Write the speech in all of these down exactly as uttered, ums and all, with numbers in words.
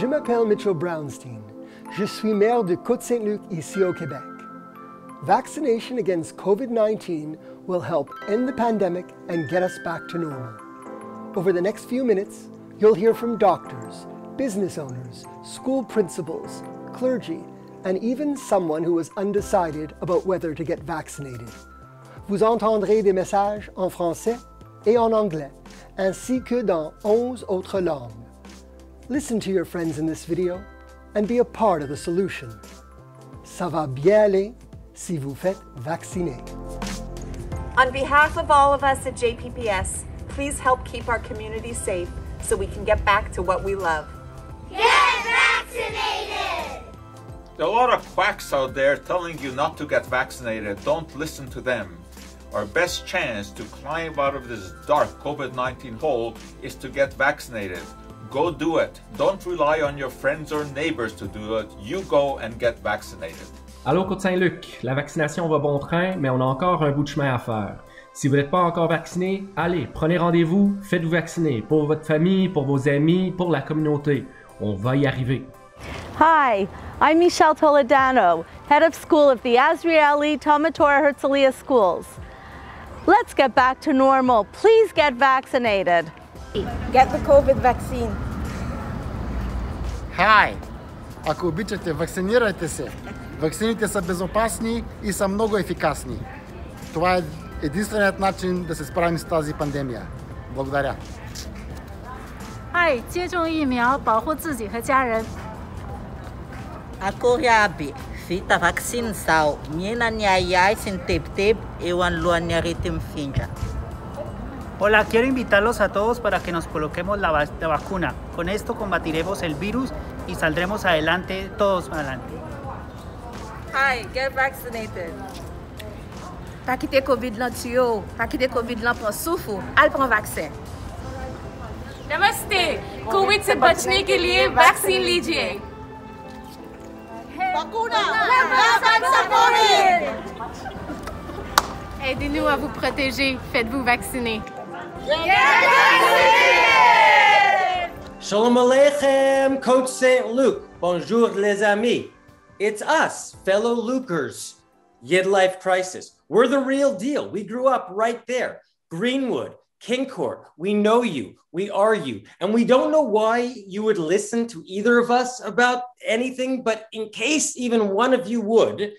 Je m'appelle Mitchell Brownstein. Je suis maire de Côte-Saint-Luc, ici au Québec. Vaccination against COVID nineteen will help end the pandemic and get us back to normal. Over the next few minutes, you'll hear from doctors, business owners, school principals, clergy, and even someone who was undecided about whether to get vaccinated. Vous entendrez des messages en français et en anglais, ainsi que dans onze autres langues. Listen to your friends in this video and be a part of the solution. Ça va bien aller si vous faites vacciner. On behalf of all of us at J P P S, please help keep our community safe so we can get back to what we love. Get vaccinated! There are a lot of quacks out there telling you not to get vaccinated. Don't listen to them. Our best chance to climb out of this dark COVID nineteen hole is to get vaccinated. Go do it. Don't rely on your friends or neighbors to do it. You go and get vaccinated. Allô Côte-Saint-Luc, la vaccination va bon train, mais on a encore un bout de chemin à faire. Si vous n'êtes pas encore vacciné, allez, prenez rendez-vous, faites-vous vacciner pour votre famille, pour vos amis, pour la communauté. On va y arriver. Hi, I'm Michelle Toledano, head of school of the Azrieli Talmud Torah Herzliah Schools. Let's get back to normal. Please get vaccinated. Get the COVID vaccine. Hi. Ако обичате, вакцинирайте се. Ваксините са безопасни и са много ефикасни. Това е единственият начин да се справим с тази пандемия. Благодаря. Hi, 接种疫苗，保护自己和家人。 Ako yabi, fita vaccine sao, miena niayay sin tip-tip, iwan luan niaritim finja. Hola, quiero invitarlos a todos para que nos coloquemos la, va la vacuna. Con esto combatiremos el virus y saldremos adelante, todos adelante. Hi, get vaccinated. Pas quitter COVID là tuyau, pas quitter COVID là pour souffle, al prend vaccin. Namaste, COVID se बचने के लिए vaccine लीजिए. Vacuna! Aidez-nous à vous protéger. Faites-vous vacciner. Shalom Aleichem, Coach Saint Luke. Bonjour, les amis. It's us, fellow Lukers. Yid Life Crisis. We're the real deal. We grew up right there. Greenwood, Kingcourt. We know you. We are you. And we don't know why you would listen to either of us about anything, but in case even one of you would,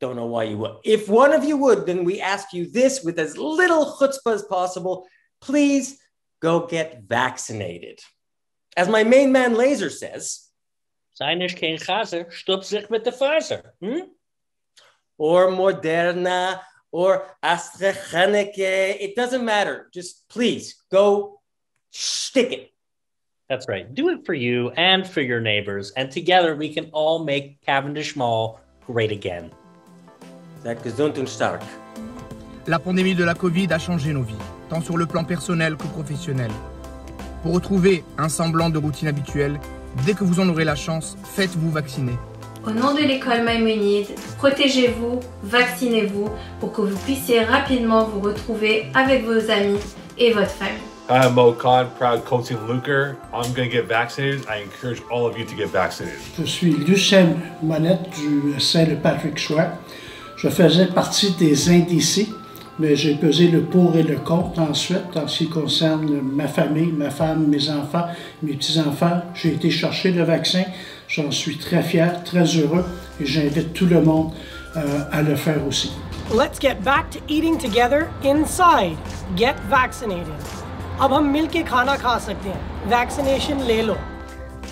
don't know why you would. If one of you would, then we ask you this with as little chutzpah as possible. Please go get vaccinated. As my main man Lazer says, "Sein ist kein Chaser, stoppt sich mit der Faser." Hmm? Or Moderna, or AstraZeneca. It doesn't matter. Just please go stick it. That's right. Do it for you and for your neighbors. And together we can all make Cavendish Mall great again. Seid gesund und stark. La pandémie de la Covid a changé nos vies, tant sur le plan personnel que professionnel. Pour retrouver un semblant de routine habituelle, dès que vous en aurez la chance, faites-vous vacciner. Au nom de l'école Maïmonide, protégez-vous, vaccinez-vous pour que vous puissiez rapidement vous retrouver avec vos amis et votre famille. I'm Mo Khan, proud coaching Luker. I'm going to get vaccinated. I encourage all of you to get vaccinated. Je suis Lucien Monette du Saint Patrick Chouin. Je faisais partie des indécis, mais j'ai pesé le pour et le contre ensuite en ce qui concerne ma famille, ma femme, mes enfants, mes petits-enfants. J'ai été chercher le vaccin. J'en suis très fier, très heureux et j'invite tout le monde euh, à le faire aussi. Let's get back to eating together inside. Get vaccinated. अब हम मिलके खाना खा सकते हैं। Vaccination ले लो.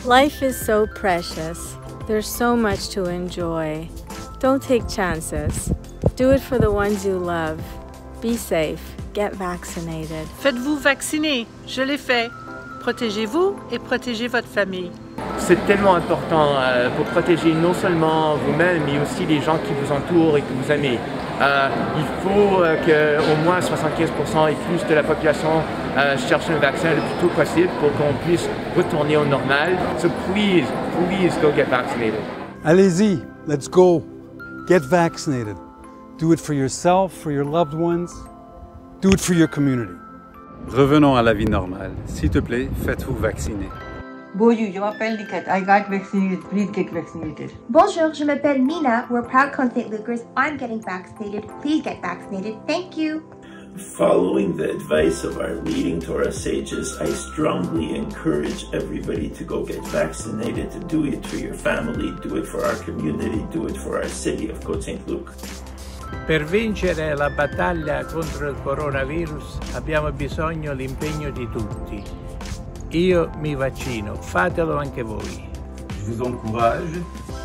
Life is so precious. There's so much to enjoy. Don't take chances. Do it for the ones you love. Be safe. Get vaccinated. Faites-vous vacciner. Je l'ai fait. Protégez-vous et protégez votre famille. C'est tellement important euh, pour protéger non seulement vous-même, mais aussi les gens qui vous entourent et que vous aimez. Euh, il faut euh, qu'au moins soixante-quinze pour cent et plus de la population euh, cherche un vaccin le plus tôt possible pour qu'on puisse retourner au normal. So please, please go get vaccinated. Allez-y, let's go. Get vaccinated. Do it for yourself, for your loved ones. Do it for your community. Revenons à la vie normale. S'il te plaît, faites-vous vacciner. Bonjour, je m'appelle Niket. I got vaccinated. Please get vaccinated. Bonjour, je m'appelle Mina. We're proud Côte-Saint Lucers. I'm getting vaccinated. Please get vaccinated. Thank you. Following the advice of our leading Torah sages, I strongly encourage everybody to go get vaccinated, to do it for your family, do it for our community, do it for our city of Côte-Saint-Luc. Per vincere la battaglia contro il coronavirus abbiamo bisogno dell'impegno di tutti. Io mi vaccino, fatelo anche voi. Je vous encourage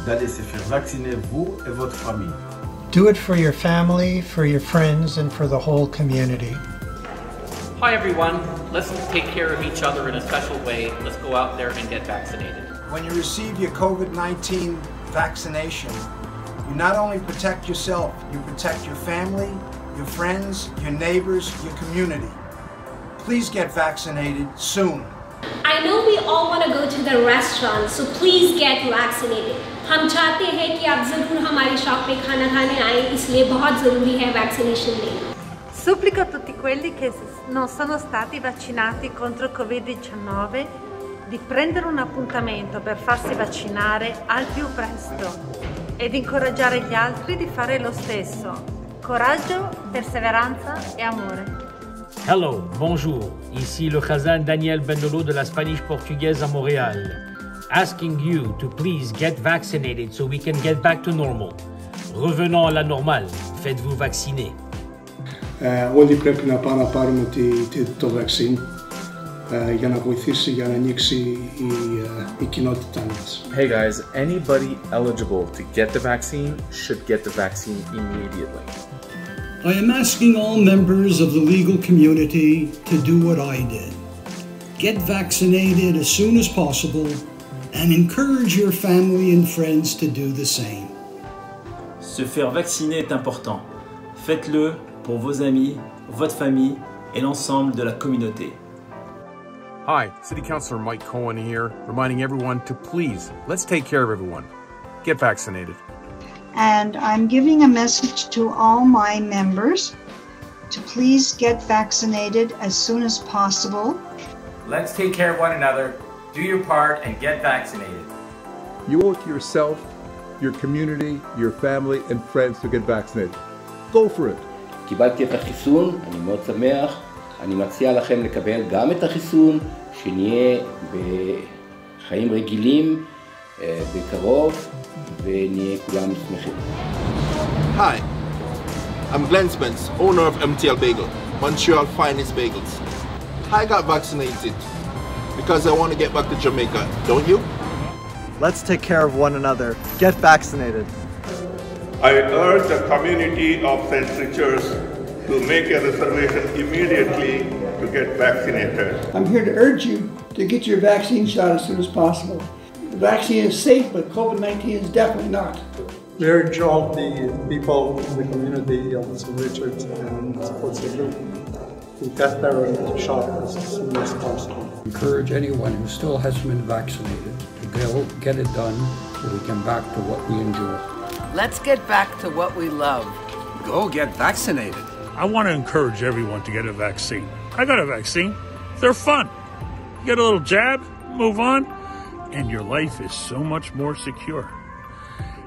d'aller se faire vacciner vous et votre famille. Do it for your family, for your friends, and for the whole community. Hi everyone, let's take care of each other in a special way. Let's go out there and get vaccinated. When you receive your COVID nineteen vaccination, you not only protect yourself, you protect your family, your friends, your neighbors, your community. Please get vaccinated soon. I know we all want to go to the restaurant, so please get vaccinated. हम चाहते हैं कि आप जरूर हमारी shop में खाना खाने आएं, इसलिए बहुत जरूरी है वैक्सीनेशन लेना। Supplico a tutti quelli che non sono stati vaccinati contro il Covid diciannove di prendere un appuntamento per farsi vaccinare al più presto ed incoraggiare gli altri di fare lo stesso. Coraggio, perseveranza e amore. Hello, bonjour, ici le Chazan Daniel Bendolo de la Spanish-Portuguese à Montréal, asking you to please get vaccinated so we can get back to normal. Revenons à la normale, faites-vous vacciner. Όλοι πρέπει να πάνε να πάρουμε το vaccine για να βοηθήσει, για να ανοίξει η κοινότητά μας. Hey guys, anybody eligible to get the vaccine should get the vaccine immediately. I am asking all members of the legal community to do what I did. Get vaccinated as soon as possible and encourage your family and friends to do the same. Se faire vacciner est important. Faites-le pour vos amis, votre famille et l'ensemble de la communauté. Hi, City Councilor Mike Cohen here, reminding everyone to please, let's take care of everyone. Get vaccinated. And I'm giving a message to all my members to please get vaccinated as soon as possible. Let's take care of one another, do your part, and get vaccinated. You owe it to yourself, your community, your family, and friends to get vaccinated. Go for it. קיבלתי את החיסון, אני מאוד שמח. אני מציע לכם לקבל גם את החיסון, שנהיה בחיים רגילים, בקרוב. Hi, I'm Glenn Spence, owner of M T L Bagel, Montreal finest bagels. I got vaccinated because I want to get back to Jamaica, don't you? Let's take care of one another. Get vaccinated. I urge the community of Saint Richard's to make a reservation immediately to get vaccinated. I'm here to urge you to get your vaccine shot as soon as possible. The vaccine is safe, but COVID nineteen is definitely not. We urge all the people in the community of Saint Richard's and Saint Luke to get their shot as soon as possible. Encourage anyone who still hasn't been vaccinated to go get it done so we can back to what we enjoy. Let's get back to what we love. Go get vaccinated. I want to encourage everyone to get a vaccine. I got a vaccine. They're fun. You get a little jab, move on, and your life is so much more secure.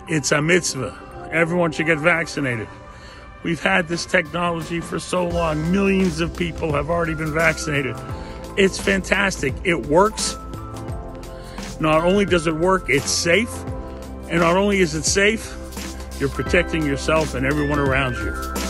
It's a mitzvah. Everyone should get vaccinated. We've had this technology for so long. Millions of people have already been vaccinated. It's fantastic. It works. Not only does it work, it's safe. And not only is it safe, you're protecting yourself and everyone around you.